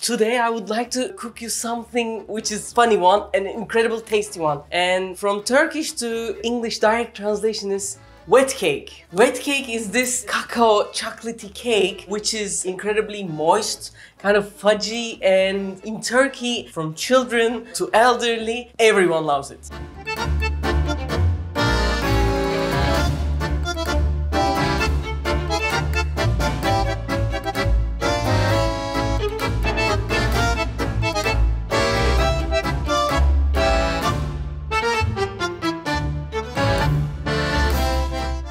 Today I would like to cook you something which is funny one, an incredible tasty one. And from Turkish to English direct translation is wet cake. Wet cake is this cacao chocolatey cake which is incredibly moist, kind of fudgy, and in Turkey from children to elderly, everyone loves it.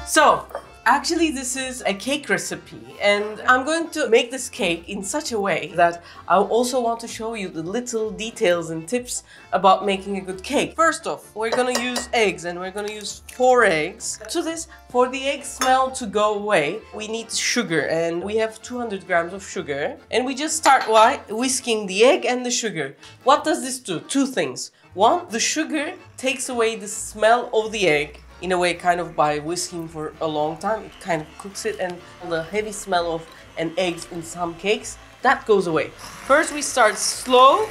So, actually this is a cake recipe and I'm going to make this cake in such a way that I also want to show you the little details and tips about making a good cake. First off, we're going to use eggs and we're going to use 4 eggs. To this, for the egg smell to go away, we need sugar and we have 200 grams of sugar. And we just start by whisking the egg and the sugar. What does this do? 2 things. One, the sugar takes away the smell of the egg. In a way, kind of by whisking for a long time, it kind of cooks it, and the heavy smell of an egg in some cakes, that goes away. First we start slow,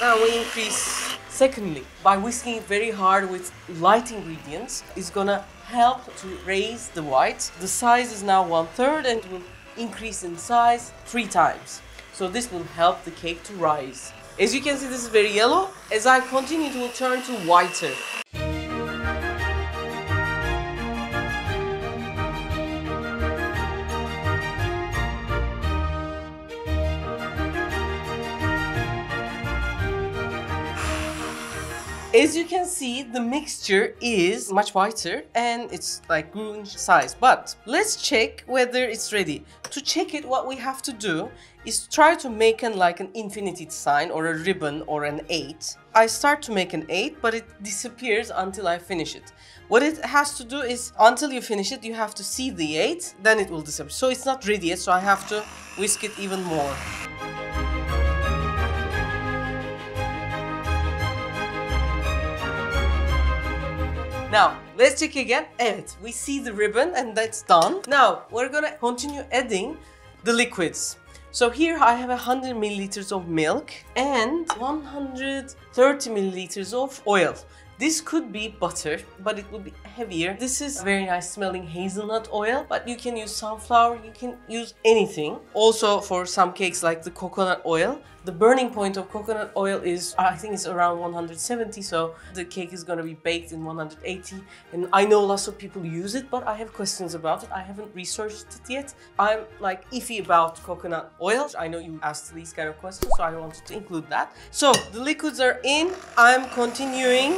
now we increase. Secondly, by whisking it very hard with light ingredients, it's gonna help to raise the white. The size is now 1/3 and will increase in size 3 times. So this will help the cake to rise. As you can see, this is very yellow. As I continue, it will turn to whiter. As you can see, the mixture is much whiter and it's like green size. But let's check whether it's ready. To check it, what we have to do is try to make like an infinity sign or a ribbon or an 8. I start to make an 8, but it disappears until I finish it. What it has to do is, until you finish it, you have to see the 8, then it will disappear. So it's not ready yet, so I have to whisk it even more. Now, let's check again. Evet, we see the ribbon and that's done. Now, we're gonna continue adding the liquids. So here I have 100 milliliters of milk and 130 milliliters of oil. This could be butter, but it would be heavier. This is very nice smelling hazelnut oil, but you can use sunflower, you can use anything. Also for some cakes like the coconut oil, the burning point of coconut oil is, I think it's around 170, so the cake is going to be baked in 180. And I know lots of people use it, but I have questions about it. I haven't researched it yet. I'm like iffy about coconut oil. I know you asked these kind of questions, so I wanted to include that. So the liquids are in, I'm continuing.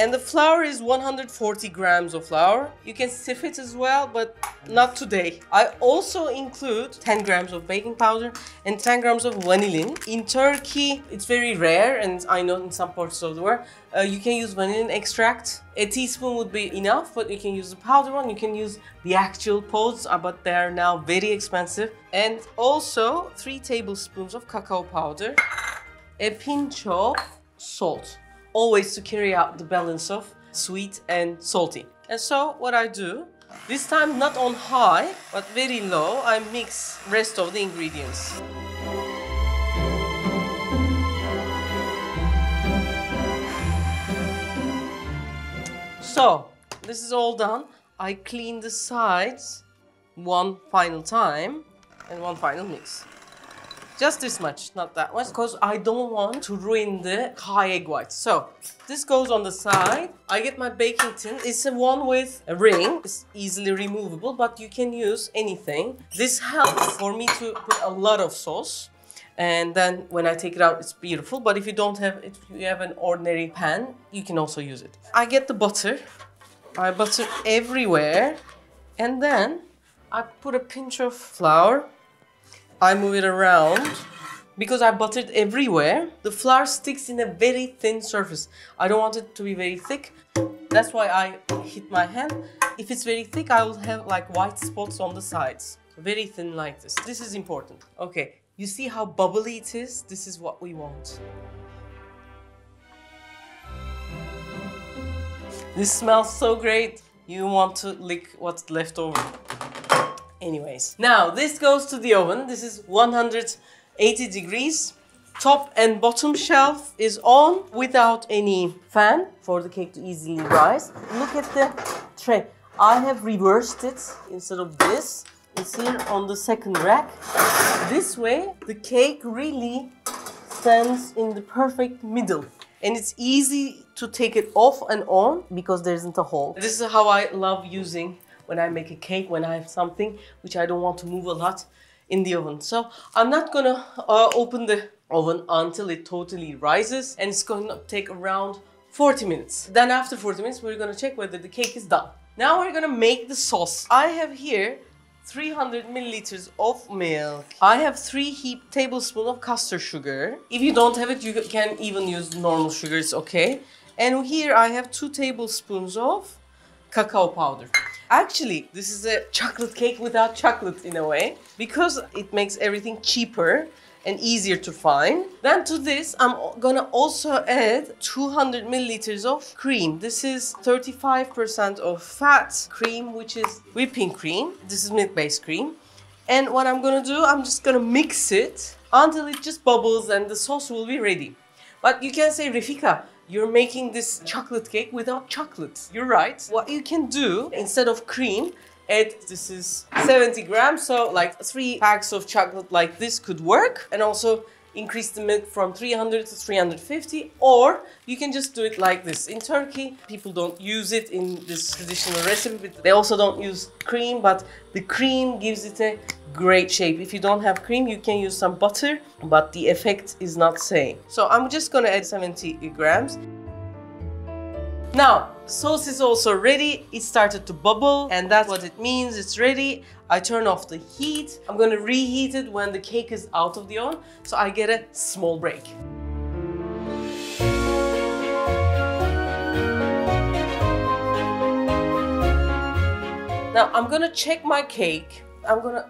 And the flour is 140 grams of flour. You can sift it as well, but not today. I also include 10 grams of baking powder and 10 grams of vanillin. In Turkey, it's very rare, and I know in some parts of the world, you can use vanillin extract. A teaspoon would be enough, but you can use the powder one. You can use the actual pods, but they are now very expensive. And also 3 tablespoons of cacao powder, a pinch of salt. Always to carry out the balance of sweet and salty. And so what I do, this time not on high, but very low, I mix rest of the ingredients. So this is all done. I clean the sides one final time and one final mix. Just this much, not that much, because I don't want to ruin the high egg whites. So this goes on the side. I get my baking tin. It's the one with a ring. It's easily removable, but you can use anything. This helps for me to put a lot of sauce. And then when I take it out, it's beautiful. But if you don't have it, if you have an ordinary pan, you can also use it. I get the butter. I butter everywhere. And then I put a pinch of flour. I move it around because I buttered everywhere. The flour sticks in a very thin surface. I don't want it to be very thick. That's why I hit my hand. If it's very thick, I will have like white spots on the sides. Very thin like this. This is important. Okay, you see how bubbly it is? This is what we want. This smells so great. You want to lick what's left over. Anyways, now this goes to the oven. This is 100 80 degrees. Top and bottom shelf is on without any fan for the cake to easily rise. Look at the tray. I have reversed it. Instead of this, it's here on the second rack. This way, the cake really stands in the perfect middle. And it's easy to take it off and on because there isn't a hole. This is how I love using when I make a cake, when I have something which I don't want to move a lot in the oven. So I'm not gonna open the oven until it totally rises, and it's gonna take around 40 minutes. Then after 40 minutes, we're gonna check whether the cake is done. Now we're gonna make the sauce. I have here 300 milliliters of milk. I have 3 tablespoons of custard sugar. If you don't have it, you can even use normal sugar, it's okay. And here I have 2 tablespoons of cacao powder. Actually, this is a chocolate cake without chocolate in a way, because it makes everything cheaper and easier to find. Then to this, I'm gonna also add 200 milliliters of cream. This is 35% of fat cream, which is whipping cream. This is milk-based cream. And what I'm gonna do, I'm just gonna mix it until it just bubbles and the sauce will be ready. But you can say, Refika, you're making this chocolate cake without chocolate. You're right. What you can do, instead of cream, add, this is 70 grams, so like 3 packs of chocolate like this could work. And also increase the milk from 300 to 350, or you can just do it like this. In Turkey, people don't use it in this traditional recipe. They also don't use cream, but the cream gives it a great shape. If you don't have cream, you can use some butter, but the effect is not same. So I'm just gonna add 70 grams. Now, sauce is also ready. It started to bubble, and that's what it means. It's ready. I turn off the heat. I'm gonna reheat it when the cake is out of the oven, so I get a small break. Now, I'm gonna check my cake. I'm gonna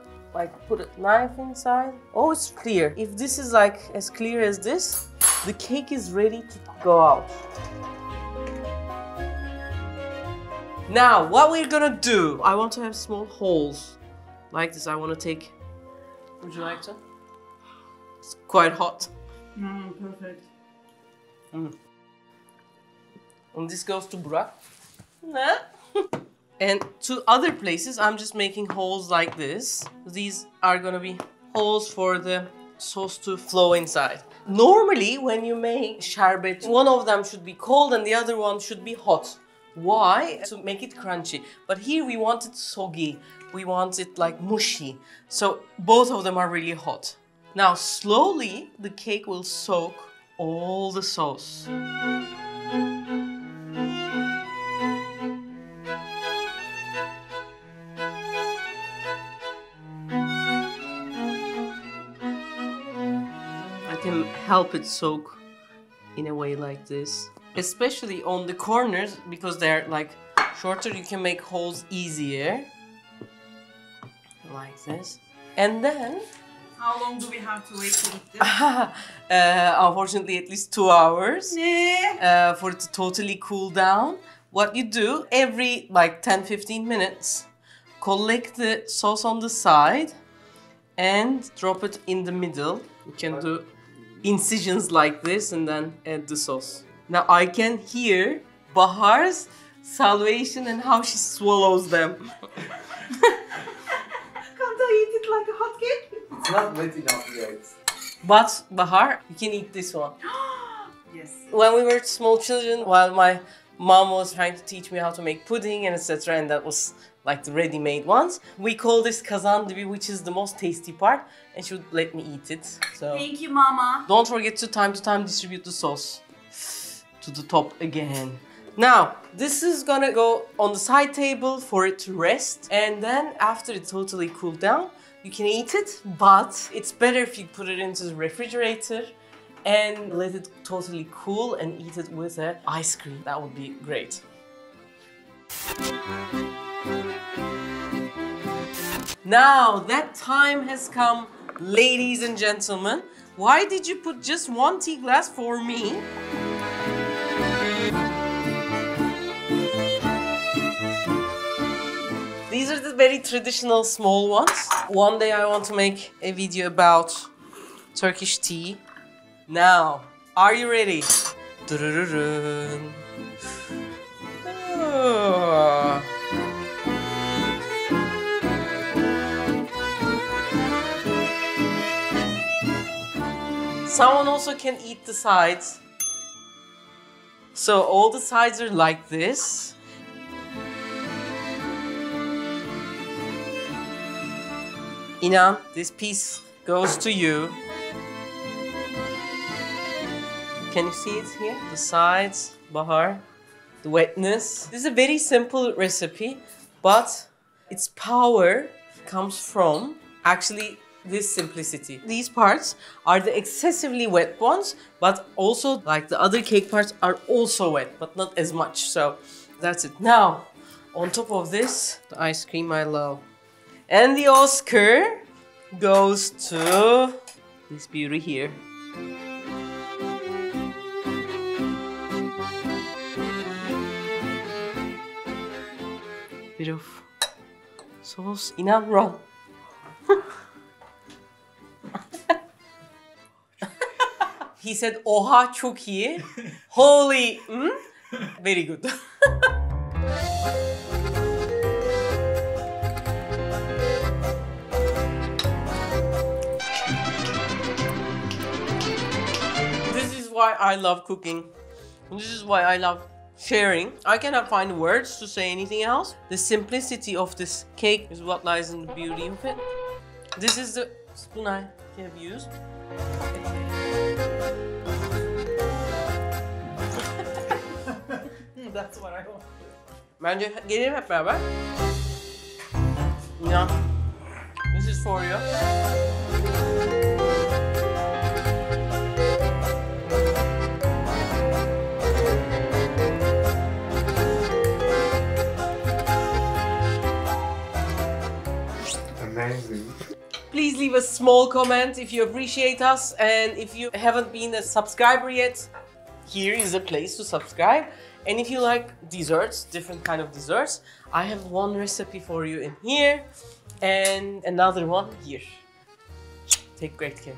put a knife inside. Oh, it's clear. If this is like as clear as this, the cake is ready to go out. Now, what we're gonna do, I want to have small holes like this. I want to take, would you like to? It's quite hot. Mm, perfect. Mm. And this goes to Burak. And to other places, I'm just making holes like this. These are gonna be holes for the sauce to flow inside. Normally, when you make sherbet, one of them should be cold and the other one should be hot. Why? To make it crunchy. But here we want it soggy. We want it like mushy. So both of them are really hot. Now slowly the cake will soak all the sauce. I can help it soak in a way like this. Especially on the corners, because they're like shorter, you can make holes easier. Like this. And then... How long do we have to wait to eat this? Unfortunately, at least 2 hours. For it to totally cool down. What you do, every like 10-15 minutes, collect the sauce on the side and drop it in the middle. You can do incisions like this and then add the sauce. Now I can hear Bahar's salvation and how she swallows them. Can't I eat it like a hot cake? It's not wet enough yet. But Bahar, you can eat this one. Yes. When we were small children, while my mom was trying to teach me how to make pudding and etc., and that was like the ready-made ones, we call this kazandibi, which is the most tasty part, and she would let me eat it. So. Thank you, Mama. Don't forget to time distribute the sauce to the top again. Now, this is gonna go on the side table for it to rest. And then after it's totally cooled down, you can eat it, but it's better if you put it into the refrigerator and let it totally cool and eat it with an ice cream. That would be great. Now, that time has come, ladies and gentlemen. Why did you put just 1 tea glass for me? These are the very traditional small ones. One day I want to make a video about Turkish tea. Now, are you ready? Oh. Someone also can eat the sides. So all the sides are like this. Inan, this piece goes to you. Can you see it here? The sides, Bahar, the wetness. This is a very simple recipe, but its power comes from actually this simplicity. These parts are the excessively wet ones, but also like the other cake parts are also wet, but not as much. So that's it. Now, on top of this, the ice cream I love. And the Oscar goes to this beauty here. Bit of sauce. Inan, roll. He said, oha, çok iyi. Holy, very good. This is why I love cooking. This is why I love sharing. I cannot find words to say anything else. The simplicity of this cake is what lies in the beauty of it. This is the spoon I have used. That's what I want. Bence gelelim hep beraber. Yeah. This is for you. Amazing. Please leave a small comment if you appreciate us, and if you haven't been a subscriber yet, here is a place to subscribe. And if you like desserts, different kind of desserts, I have one recipe for you in here and another one here. Take great care.